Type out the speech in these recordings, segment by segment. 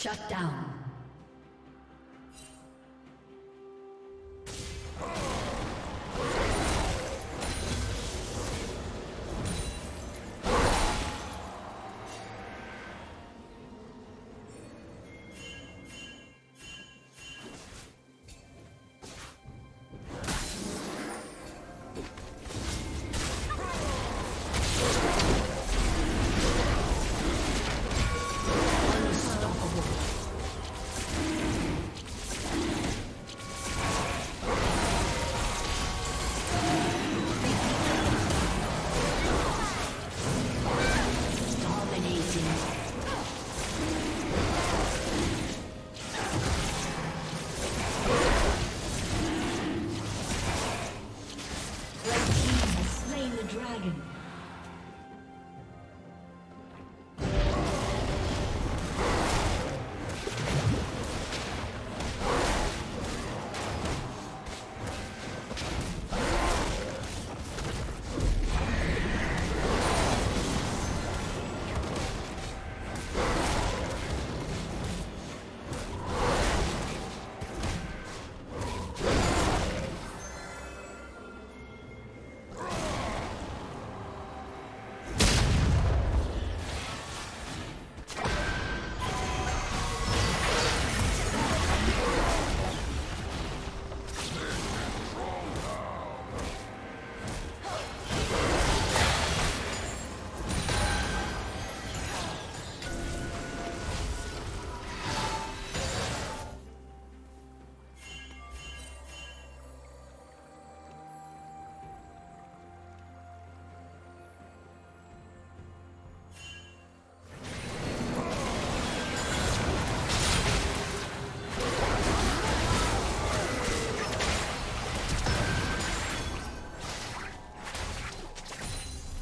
Shut down.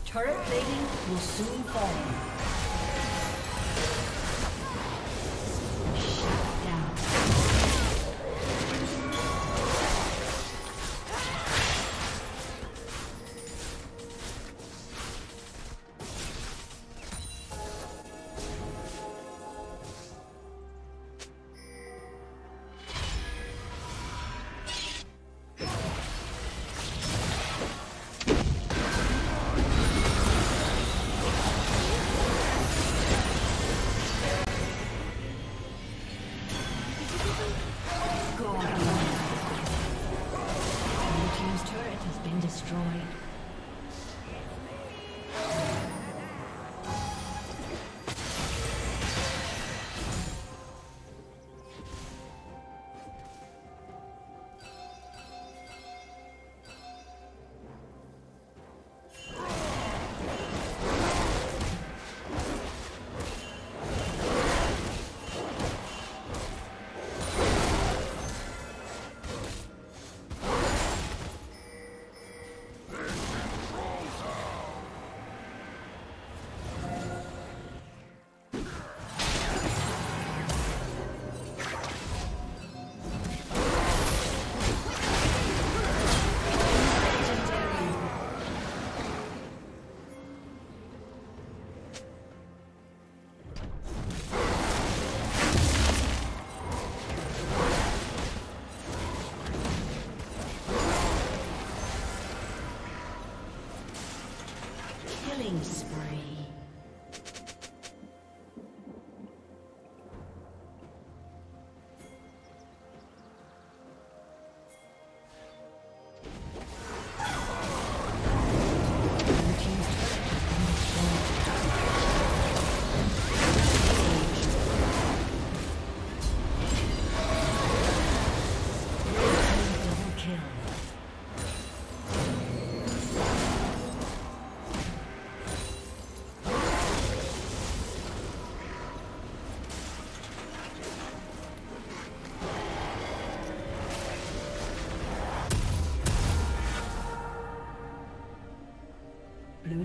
Turret plating will soon fall. Blue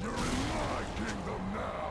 You're in my kingdom now.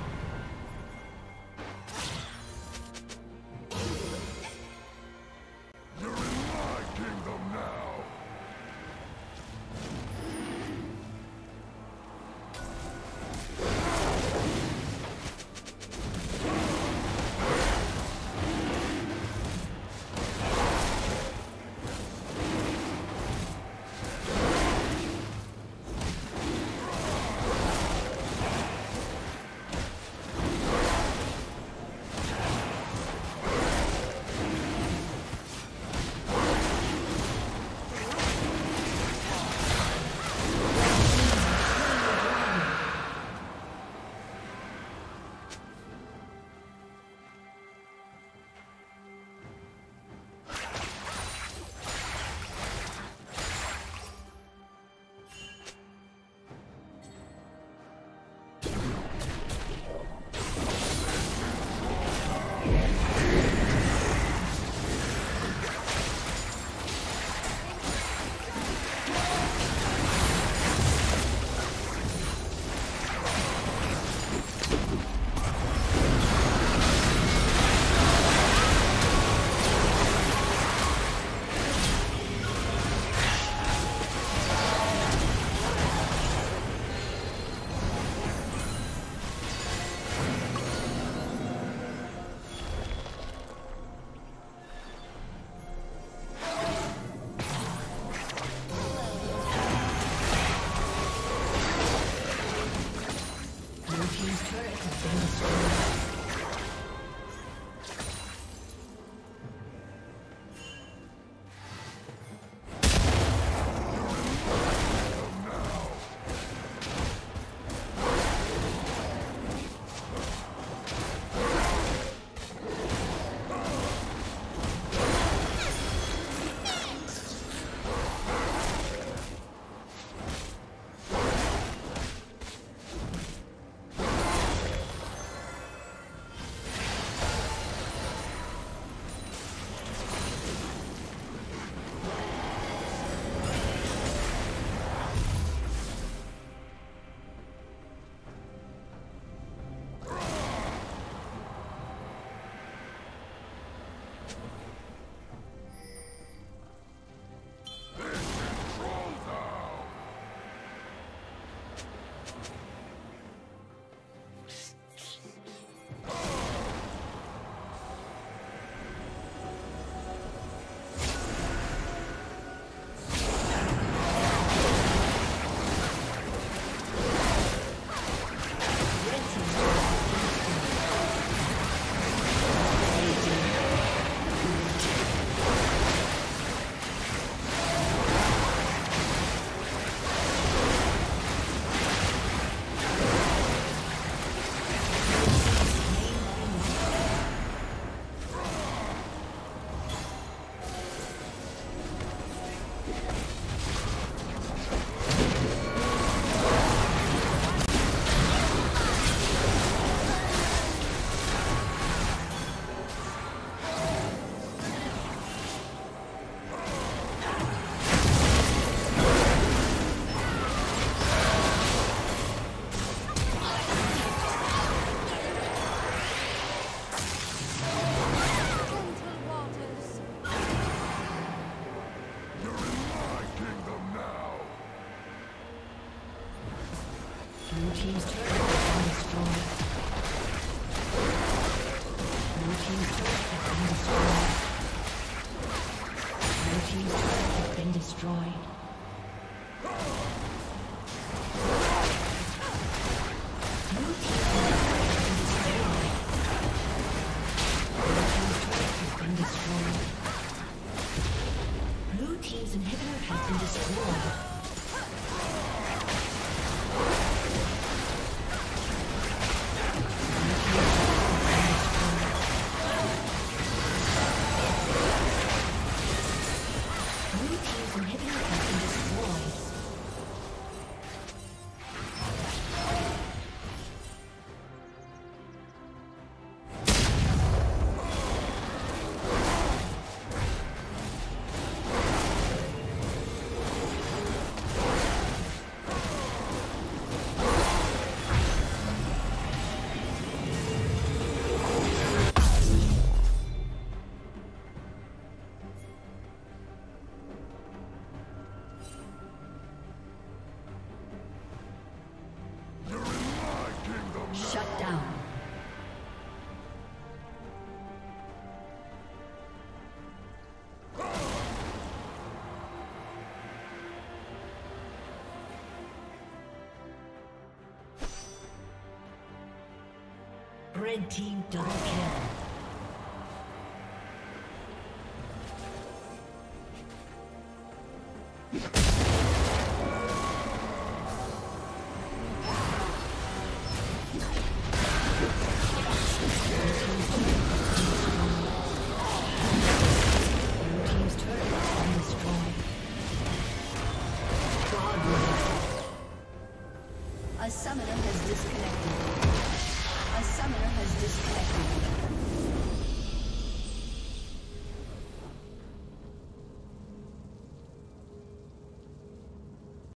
Blue team's inhibitor has been destroyed. Red team double kill. A summoner has disconnected.